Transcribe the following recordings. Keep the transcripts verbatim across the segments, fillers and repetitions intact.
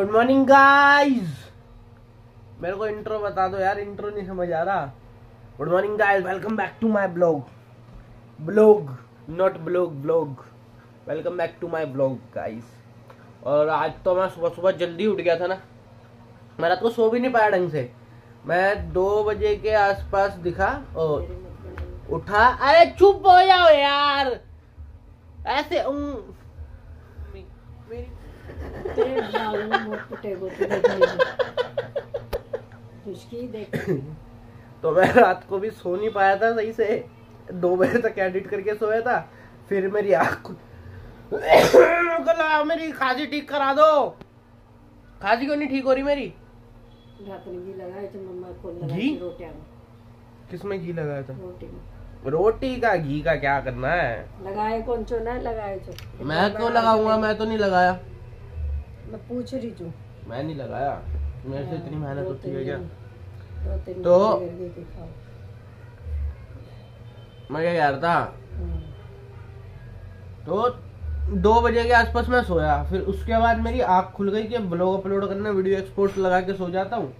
Good morning guys, मेरे को intro बता दो यार, इंट्रो नहीं समझ आ रहा। Good morning guys, welcome back to my vlog vlog not vlog vlog welcome back to my blog guys. और आज तो मैं सुबह सुबह जल्दी उठ गया था ना, मैं रात को सो भी नहीं पाया ढंग से। मैं दो बजे के आसपास दिखा और उठा। अरे चुप हो जाओ यार, ऐसे मेरी तो मैं रात को भी सो नहीं पाया था सही से, दो बजे तक एडिट करके सोया था। फिर मेरी आँख मेरी खांसी ठीक करा दो। खांसी क्यों नहीं ठीक हो रही मेरी? रात में घी लगाया था मम्मा को, लगाई रोटी में। किसमें घी लगाया था? रोटी में। रोटी का घी का क्या करना है? लगाए कौन चो ना लगाए चो। मैं क्यों लगाऊंगा, मैं तो नहीं लगाया। मैं पूछ रही हूँ, मैं नहीं लगाया, मेरे से इतनी मेहनत होती है क्या? तो मैं क्या यार था, तो दो बजे के आसपास मैं सोया। फिर उसके बाद मेरी आँख खुल गई कि ब्लॉग अपलोड करना, वीडियो एक्सपोर्ट लगा के सो जाता हूँ।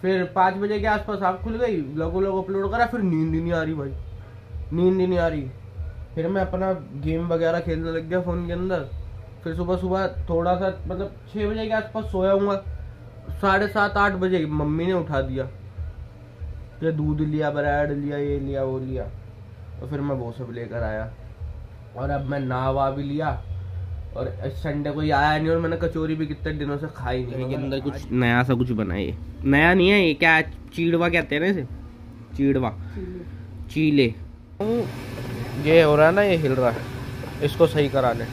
फिर पाँच बजे के आसपास आँख खुल गई, ब्लॉग व्लॉग अपलोड करा। फिर नींद ही नहीं आ रही भाई, नींद ही नहीं आ रही। फिर मैं अपना गेम वगैरह खेलने लग गया फ़ोन के अंदर। फिर सुबह सुबह थोड़ा सा मतलब छः बजे के आसपास सोया हूँ। साढ़े सात आठ बजे मम्मी ने उठा दिया कि दूध लिया, ब्रेड लिया, ये लिया वो लिया। तो फिर मैं वो सब लेकर आया और अब मैं नहावा भी लिया। और संडे कोई आया नहीं और मैंने कचौरी भी कितने दिनों से खाई नहीं। के अंदर कुछ नया सा कुछ बनाए, नया नहीं है ये, क्या चीड़वा कहते हैं ना इसे, चीड़वा चीले। ये हो रहा है ना, ये हिल रहा है, इसको सही कराने।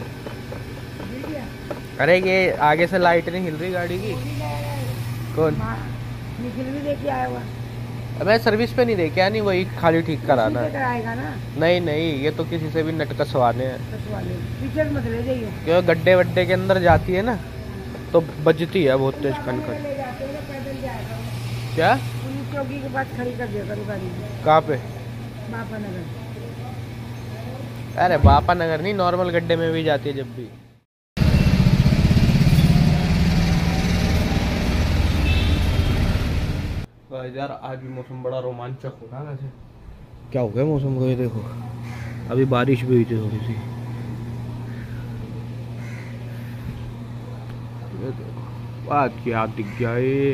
अरे ये आगे से लाइट नहीं हिल रही गाड़ी की। कौन निखिल भी देख के आया हुआ? मैं सर्विस पे नहीं देखा, नहीं वही खाली ठीक कराना है। कराएगा ना? नहीं नहीं, ये तो किसी से भी नट कसवाने हैं, क्यों गड्ढे वड्डे के अंदर जाती है ना तो बजती है बहुत तेज खनखन। क्या चौकी के पास खड़ी कर दिया करो गाड़ी। कहाँ पे? बापा नगर। अरे बापा नगर नहीं, नॉर्मल गड्ढे में भी जाती है जब भी। यार आज भी मौसम बड़ा रोमांचक हो रहा है। क्या हो गया मौसम को? ये देखो अभी बारिश भी हुई थी थोड़ी सी। ये देखो बात क्या दिख गया, ये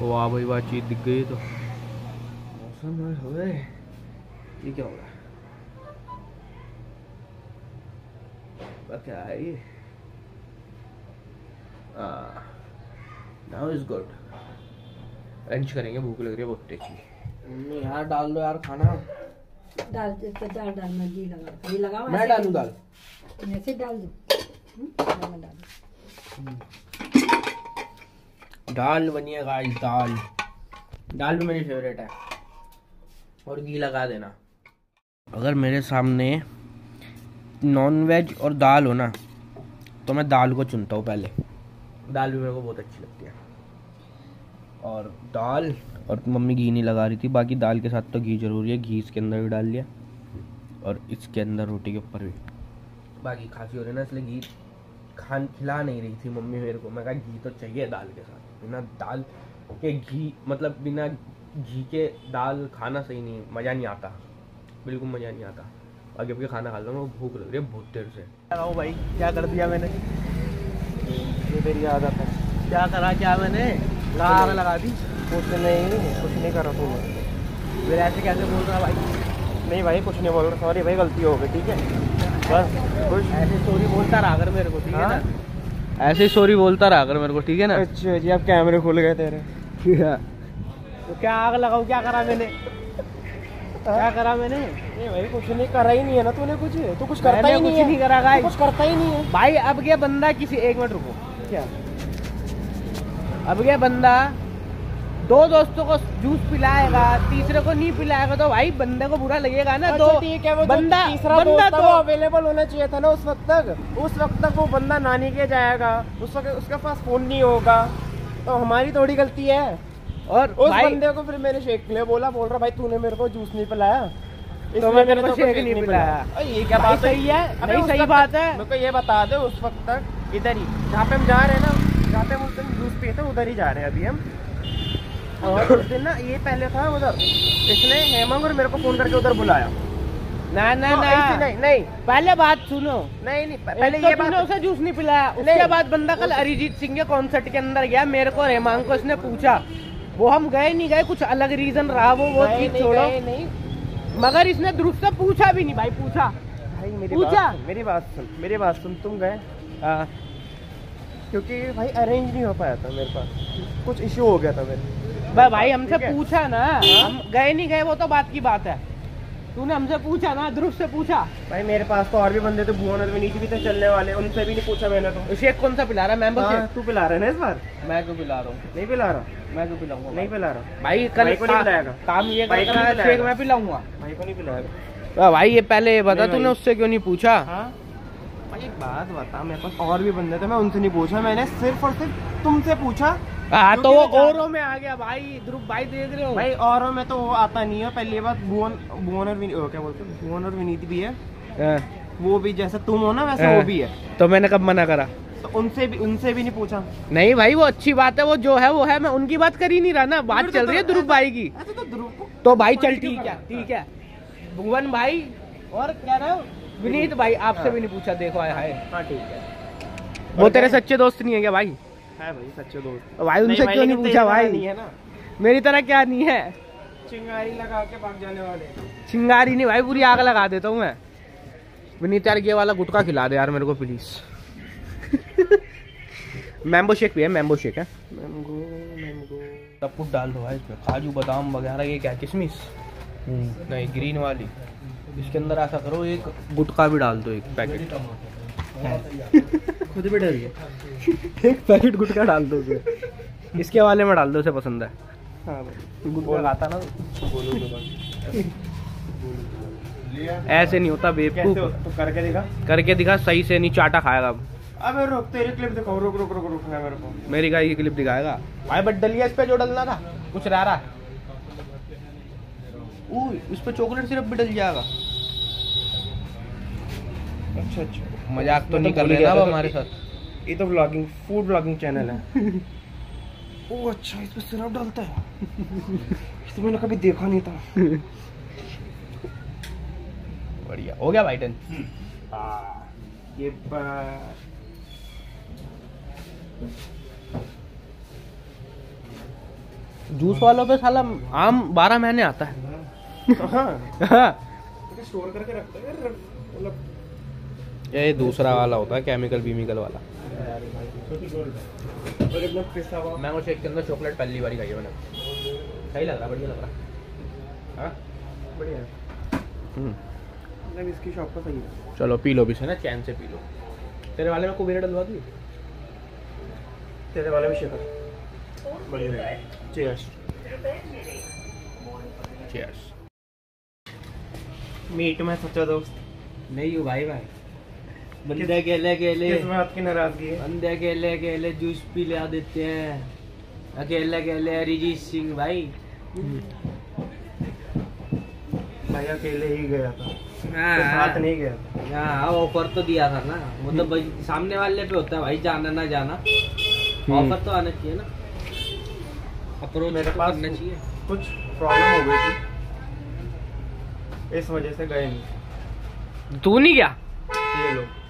वाह भाई वाह चीज दिख गई। तो मौसम में हो गए, ये क्या हो रहा क्या है ये? Now is good. लंच करेंगे, भूख लग रही है बहुत तेजी। यार डाल दो यार खाना। डाल देते, डाल डाल मैं घी लगा, घी लगा मैं डालूं। डाल ऐसे डाल दो। दाल बनिए गाइस, दाल दाल भी मेरी फेवरेट है। और घी लगा देना। अगर मेरे सामने नॉनवेज और दाल हो ना तो मैं दाल को चुनता हूँ पहले। दाल भी मेरे को बहुत अच्छी लगती है। और दाल और मम्मी घी नहीं लगा रही थी, बाकी दाल के साथ तो घी जरूरी है। घी इसके अंदर भी डाल लिया और इसके अंदर रोटी के ऊपर भी। बाकी खांसी हो रही है ना इसलिए घी खान खिला नहीं रही थी मम्मी मेरे को। मैं कहा घी तो चाहिए दाल के साथ, बिना दाल के घी मतलब बिना घी के दाल खाना सही नहीं, मज़ा नहीं आता, बिल्कुल मज़ा नहीं आता। बाकी अब के खाना खा लो, मेरे भूख लग रही है बहुत देर से। आओ भाई, क्या कर दिया मैंने, मेरी आदत है। क्या करा क्या मैंने? लगा लगा दी। कुछ नहीं, कुछ नहीं कर रहा तू। मेरे ऐसे कैसे बोल रहा भाई? नहीं भाई कुछ नहीं बोल रहा, सॉरी भाई गलती हो गई, ठीक है। बस कुछ ऐसे सॉरी बोलता रहा अगर मेरे को, ठीक है ना? ऐसे सॉरी बोलता रहा अगर मेरे को, ठीक है ना? अच्छा जी, अब कैमरे खुल गए तेरे। तो क्या आग लगाऊँ, क्या करा मैंने, क्या करा मैंने? नहीं भाई कुछ नहीं करा ही नहीं है ना तूने, कुछ तू कुछ करता ही नहीं है, नहीं करा कुछ करता ही नहीं है भाई। अब क्या बंदा किसी, एक मिनट रुको, क्या अब ये बंदा दो दोस्तों को जूस पिलाएगा, तीसरे को नहीं पिलाएगा तो भाई बंदे को बुरा लगेगा ना। तो बंदा तीसरा बंदा तो अवेलेबल होना चाहिए था ना उस वक्त तक। उस वक्त तक वो बंदा नानी के जाएगा, उस वक्त उसके पास फोन नहीं होगा, तो हमारी थोड़ी गलती है। और उस बंदे को फिर मैंने शेख के लिए बोला, बोल रहा भाई तूने मेरे को जूस नहीं पिलाया तो मैंने तो शेख नहीं पिलाया। ये क्या बात है? सही बात है, मेरे को ये बता दे उस वक्त तक इधर ही जहाँ पे हम जा रहे हैं ना जाते हैं उस दिन जूस पिए थे, उधर ही जा रहे हैं अभी हम। और उस दिन ना ये पहले था उधर, इसने हेमंग और मेरे को फोन करके उधर बुलाया। ना ना ना नहीं नहीं, नहीं। पहले बात सुनो। नहीं नहीं पहले तो ये बात, उसे जूस नहीं पिलाया। उसके बाद बंदा कल अरिजीत सिंह के कॉन्सर्ट के अंदर गया, मेरे को हेमांग को इसने पूछा, वो हम गए नहीं गए, कुछ अलग रीजन रहा वो वो चीज छोड़ो, मगर इसने दुरुस्त से पूछा भी नहीं। भाई पूछा भाई मेरी पूछा बात, मेरी बात सुन मेरी बात सुन तुम गए क्योंकि भाई अरेंज नहीं हो पाया था, मेरे पास कुछ इश्यू हो गया था मेरे। भाई हमसे पूछा ना, हम गए नहीं गए वो तो बात की बात है, तूने हमसे पूछा ना, दुरुस्त से पूछा। भाई मेरे पास तो और भी बंदे थे, भुवनर में नीचे भी थे चलने वाले, उनसे भी नहीं पूछा मैंने। तो शेख कौन सा पिला रहा है? मेंबर शेख तू पिला रहा है ना इस बार? मैं क्यों पिला रहा हूँ? नहीं पिला रहा। मैं क्यों पिलाऊंगा? नहीं पिला रहा। भाई कल को नहीं पिलाएगा, काम ये शेख मैं पिलाऊंगा, भाई को नहीं पिलाएगा। भाई ये पहले बता तूने उससे क्यों नहीं पूछा? भाई एक बात बता, मेरे पास और भी बंदे थे, मैं उनसे नहीं पूछा, मैंने सिर्फ और सिर्फ तुमसे पूछा। हाँ तो वो औरों में आ गया भाई, ध्रुव भाई देख रहे हो भाई, औरों में तो वो आता नहीं है। पहली बात भुवन भुवन और विनीत, क्या बोलते हैं, भुवन और विनीत भी है, वो भी जैसा तुम हो ना वैसा वो भी है। तो मैंने कब मना करा? तो उनसे भी उनसे भी नहीं पूछा। नहीं भाई वो अच्छी बात है, वो जो है वो है, मैं उनकी बात कर ही नहीं रहा ना, बात चल रही है ध्रुव भाई की। तो भाई चल ठीक है ठीक है, भुवन भाई और क्या रहा विनीत भाई आपसे भी नहीं पूछा, देखो है। वो तेरे सच्चे दोस्त नहीं है क्या भाई? है भाई सच्चे दोस्त। भाई उनसे क्यों नहीं पूछा? भाई नहीं है ना मेरी तरह क्या नहीं है, चिंगारी लगा के भाग जाने वाले। चिंगारी नहीं भाई, पूरी आग लगा देता हूँ मैं। विनीत यार ये वाला गुटखा खिला दे यार मेरे को प्लीज। मैंगो शेक भी है, मैंगो शेक है, मैंगो मैंगो सब कुछ डाल दो इसमें, काजू बादाम वगैरह। ये क्या किशमिश? नहीं ग्रीन वाली। इसके अंदर ऐसा करो एक गुटखा भी डाल दो, एक पैकेट खुद भी डर गया। एक पैकेट गुटखा डाल दो उसे, इसके वाले में डाल दो, उसे पसंद है। हाँ गुटखा खाता ना ऐसे नहीं होता बेवकूफ। तो करके दिखा, करके दिखा सही से, नहीं चाटा खाएगा। अबे रोक, तेरी क्लिप दिखाओ, रोक रोक रोक रोक मेरे को, मेरी गाय की क्लिप दिखाएगा भाई। बट डलिया इस पे जो डलना था, कुछ रह रहा है उस पे, चॉकलेट सिरप भी डल जाएगा। अच्छा अच्छा, मजाक तो नहीं कर रहे ना हमारे साथ? ये तो ब्लॉगिंग, फूड ब्लॉगिंग चैनल है। ओह अच्छा, इसमें सिरप डालता है। इसको मैंने कभी देखा नहीं था। बढ़िया हो गया भाई डन। ये जूस वालों पे साला आम बारह महीने आता है। हाँ हाँ, स्टोर करके रखते हैं यार, मतलब ये दूसरा वाला होता है केमिकल बीमिकल वाला। मैंगो शेक के अंदर चॉकलेट पहली बार खाई है मैंने, सही लग रहा, बढ़िया लग रहा। हाँ बढ़िया है, इसकी शॉप का सही है। चलो पी लो भी से ना, चैन से पी लो। तेरे वाले में कुबेरा डलवा दी, तेरे वाले में शेखर बढ़िया। Cheers cheers. मीट में सच्चा दोस्त नहीं हूँ भाई। भाई बंदे अकेले अकेले, इसमें आपकी नाराजगी है, बंदे अकेले अकेले जूस पिला देते हैं, अकेले अकेले अरिजीत सिंह भाई। भाई अकेले ही गया था, साथ नहीं गया था। हाँ ऑफर तो दिया था ना, मतलब तो सामने वाले पे होता है भाई, जाना ना जाना, ऑफर तो आना चाहिए ना, अप्रोच मेरे तो पास करना चाहिए। कुछ प्रॉब्लम हो गई थी, इस वजह से गए नहीं। तू नहीं गया? ये लोग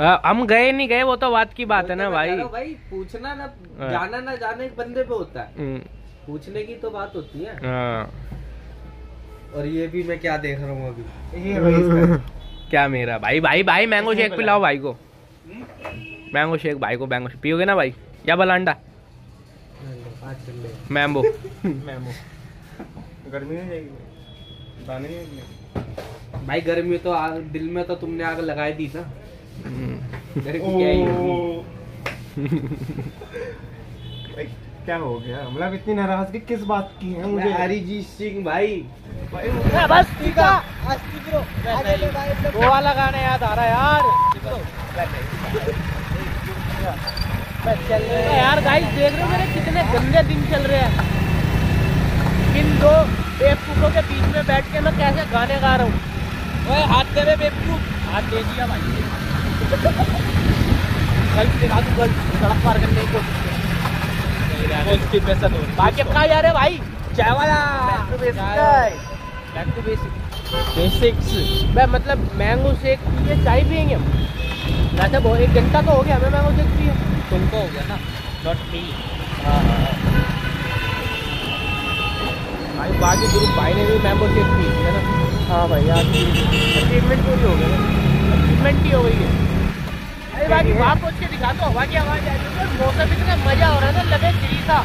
आ, हम गए नहीं गए वो तो बात की बात है ना भाई। भाई पूछना ना जाना ना जाने एक बंदे पे होता है, पूछने की तो बात होती है। और ये भी मैं क्या देख रहा हूँ अभी, ये भाई क्या मेरा भाई। भाई भाई मैंगो शेक पिलाओ भाई को, मैंगो शेक भाई को, मैंगो शेक पियोगे ना भाई? या बलांडा मैंबो? मैंबो गर्मी हो जाएगी, दाने भाई गर्मी तो दिल में तो तुमने आग लगाई दी ना। क्या हो गया, मतलब इतनी नाराजगी किस बात की है मुझे? अरिजीत सिंह भाई, भाई बस वो वाला गाना याद आ रहा है यार। यार गाइस देख रहे हो मेरे कितने गंदे दिन चल रहे हैं। इन दो बेवकूफों के बीच में बैठ के मैं कैसे गाने गा रहा हूँ। ओए हाथ दे बेवकूफ, हाथ दे दिया भाई। कल से रात को सड़क पार करने की कोशिश है भाई बेसिक्स। मैं मतलब मैंगो शेक ये चाय पियेंगे हम वैसे, वो एक घंटा तो हो गया हमें मैंगो शेक पिए, तुमको हो गया ना नॉट मी। भाई बाकी ग्रुप भाई ने भी मैंगो शेक पी है ना। हाँ भाई यार अचीवमेंट पूरी हो गई, अचीवमेंट ही हो गई है। अरे बाकी वहाँ पहुँच के दिखा दो, हवा की आवाज़ आ रही है, मौसम इतना मज़ा हो रहा है ना, लगे फ्री था,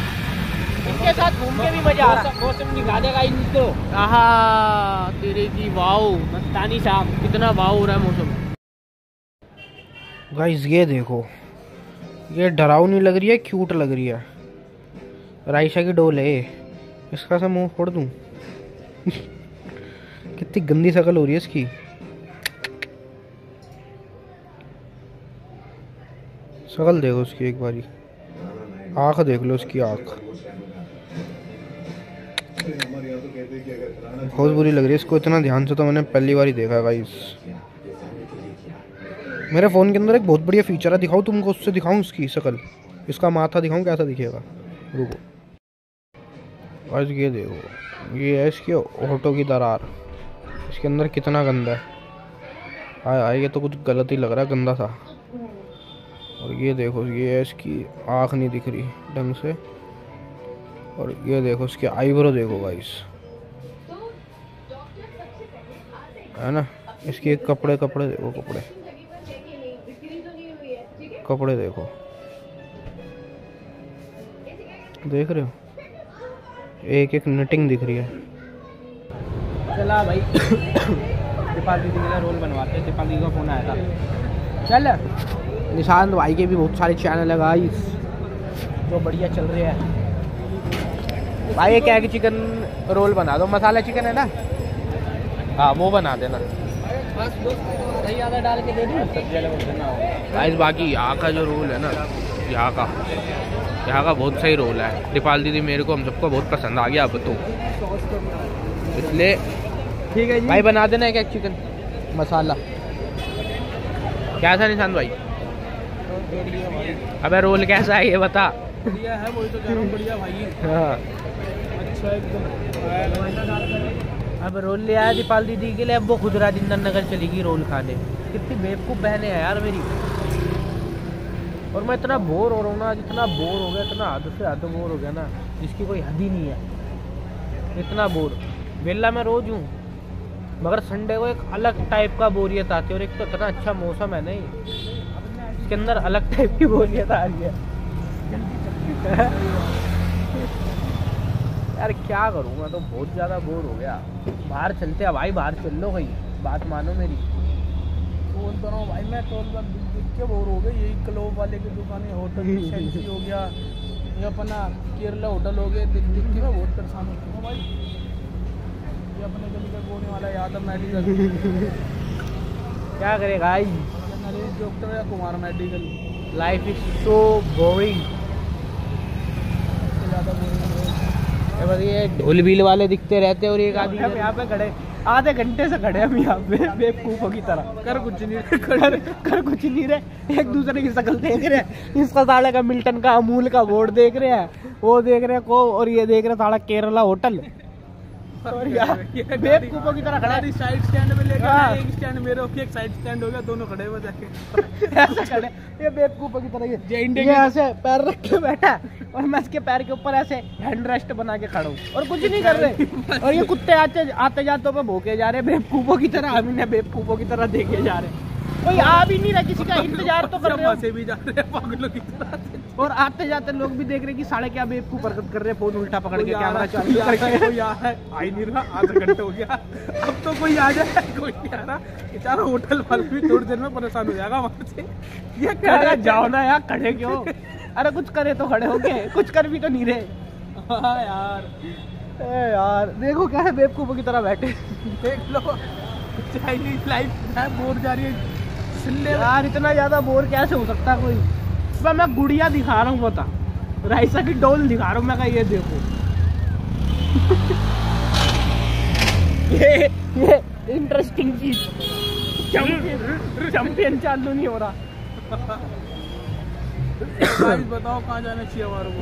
इनके साथ घूम के भी मजा आ रहा है। मौसम दिखा देगा इनको। आहा तेरे की वाओ मस्तानी साहब, कितना वाओ हो रहा है मौसम। गाइस ये देखो, ये डरावनी लग रही है, क्यूट लग रही है, राइशा की डोल है, इसका से मुँह फोड़ दूँ कितनी गंदी शकल हो रही है इसकी। शकल देखो उसकी एक बारी, आँख देख लो उसकी आँख, बहुत बुरी लग रही है। इसको इतना ध्यान से तो मैंने पहली बार ही देखा है गाइस। मेरे फ़ोन के अंदर एक बहुत बढ़िया फीचर है, दिखाऊँ तुमको, उससे दिखाऊँ इसकी शकल, इसका माथा दिखाऊँ कैसा दिखेगा, रुको। गाइस ये देखो, ये है इसके होठों की दरार, इसके अंदर कितना गंदा है। हाय हाय ये तो कुछ गलत ही लग रहा है, गंदा सा। और ये देखो ये है इसकी आँख नहीं दिख रही ढंग से, और ये देखो इसके आईब्रो देखो गाइस, है ना। इसके कपड़े कपड़े देखो, कपड़े कपड़े देखो, देख रहे हो एक एक निटिंग दिख रही है। चला भाई दीपाल दीदी का रोल बनवाते हैं, दीपाल दीदी का फोन आया था। चल निशांत भाई के भी बहुत सारे चैनल है गाइस जो बढ़िया चल रहे हैं। भाई एक एग चिकन रोल बना दो, मसाला चिकन है ना, हाँ वो बना देना डाल के दे देना। गाइस बाकी यहाँ का जो रोल है ना, यहाँ का यहाँ का बहुत सही रोल है। दीपाल दीदी मेरे को, हम सबको बहुत पसंद आ गया अब तो, इसलिए ठीक है जी भाई बना देना एक एग चिकन मसाला। कैसा निशान भाई, अबे रोल कैसा है ये बता। बढ़िया है, वही तो कह रहा हूँ, बढ़िया भाई। हाँ अच्छा एकदम। अब रोल ले आया दीपाल दीदी के लिए, अब वो खुदरा जिंदर नगर चलेगी रोल खाने। कितनी बेवकूफ़ बहने हैं यार मेरी, और मैं इतना बोर हो रहा हूँ ना, इतना बोर हो गया, इतना हद से हद बोर हो गया ना, जिसकी कोई हद ही नहीं है। इतना बोर वेला मैं रोज हूँ, मगर संडे को एक अलग टाइप का बोरियत आती है, और एक तो इतना अच्छा मौसम है नहीं, इसके अंदर अलग टाइप की बोरियत आ रही है यार क्या करूँगा, तो बहुत ज़्यादा बोर हो गया। बाहर चलते हैं भाई, बाहर चल लो कहीं, बात मानो मेरी। फोन करो भाई, मैं टोल पर देख देख के बोर हो गया। यही क्लोब वाले की दुकानें, होटल सेंचुरी हो गया, ये अपना केरला होटल हो गया, देख देख के मैं बहुत परेशान होती हूँ भाई। ये अपने गली का बोने वाला यादव मेडिकल क्या करेगा भाई, नरेश डॉक्टर या Kumar medical. Life is so boring. ये ढोल भील वाले दिखते रहते हैं, और एक आदमी यहाँ पे खड़े आधे घंटे से खड़े हम यहाँ पे बेवकूफों की तरह, कर कुछ नहीं खड़े, कर कुछ नहीं रहे, एक दूसरे की शकल देख रहे हैं। इसका साला का मिल्टन का अमूल का बोर्ड देख रहे हैं, वो देख रहे हैं को, और ये देख रहे हैं साला केरला होटल। और यार बेवकूफों की तरह खड़ा, साइड स्टैंड में लेके एक स्टैंड मेरे होके एक साइड स्टैंड हो गया, दोनों खड़े हो जाके ऐसे खड़े। ये बेवकूफों की तरह ये ये ऐसे पैर रख के बैठा, और मैं इसके पैर के ऊपर ऐसे हैंड रेस्ट बना के खड़ा हूँ, और कुछ नहीं कर रहे। और ये कुत्ते आते आते जाते पे भोंके जा रहे बेवकूफों की तरह, हम इन्हें बेवकूफों की तरह देखे जा रहे। कोई आ भी नहीं रहा, किसी का इंतजार तो कर रहे हो, भी जा रहे पागलों की तरह, और आते जाते लोग भी देख रहे कि साढ़े क्या बेवकूफ हरकत कर रहे हैं। फोन उल्टा पकड़ के कैमरा चालू करके, कोई आ है आई नहीं रहा, आधा घंटा हो गया, अब तो कोई आ जाए, कोई नहीं आ रहा। बेचारा होटल वाला भी थोड़ी देर में परेशान हो जाएगा वहाँ से, ये खड़े जाओ ना यार, खड़े क्यों, अरे कुछ करे तो खड़े हो गए, कुछ कर भी तो नहीं रहे। हाँ यार यार देखो क्या है, बेवकूफों की तरह बैठे देख लो। चाइनीज लाइफ है, बोर जा रही है यार, इतना ज्यादा बोर कैसे हो सकता कोई। तो मैं गुड़िया दिखा रहा हूँ, बता राइसा की डोल दिखा रहा हूँ मैं, कहा ये देखो ये ये इंटरेस्टिंग चीज, चैंपियन चालू नहीं हो रहा गाइस बताओ कहाँ जाना चाहिए हमारे को,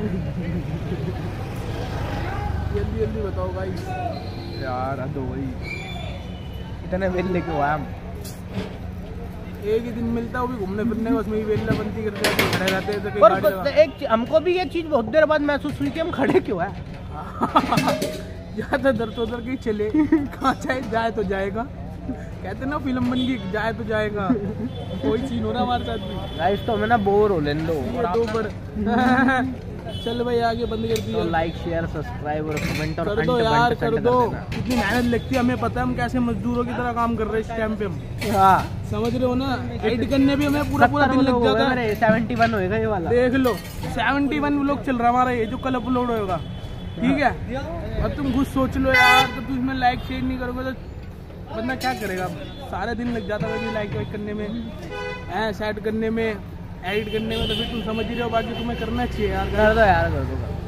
जल्दी जल्दी बताओ गाइस। यार अदो भाई इतने वेल लेके आया हम, एक ही दिन मिलता है वो भी घूमने फिरने का, उसमें भी वेला बनती करते हैं, खड़े रहते हैं। पर एक हमको भी ये चीज़ बहुत देर बाद महसूस हुई कि हम खड़े क्यों हैं। ज़्यादा दर तो उधर के चले, कहाँ चाहे जाए तो जाएगा, कहते ना फिल्म बन गई, जाए तो जाएगा। कोई सीन हो रहा हमारे साथ भी गाइस, तो हमें ना बोर हो लेने दो। चल भाई आगे बंद कर दिया, लाइक शेयर सब्सक्राइब और कमेंट और कर दो यार, कर दो। कितनी मेहनत लगती है हमें पता है, हम कैसे मजदूरों की तरह काम कर रहे हैं इस टाइम पे हम। हाँ समझ रहे हो ना, एडिट करने भी हमें पूरा पूरा दिन लग जाता है। इकहत्तर होएगा ये वाला, देख लो इकहत्तर व्लॉग चल रहा हमारा, ये जो कल अपलोड होगा ठीक है। और तुम खुद सोच लो यार, तो तुम इसमें लाइक शेयर नहीं करोगे तो बंदा क्या करेगा, सारा दिन लग जाता है लाइक वाइक करने में, ऐ सेट करने में, एडिट करने में, तो फिर तुम समझ ही रहे हो। बाकी तुम्हें करना चाहिए यार, कर दो यार, कर दो।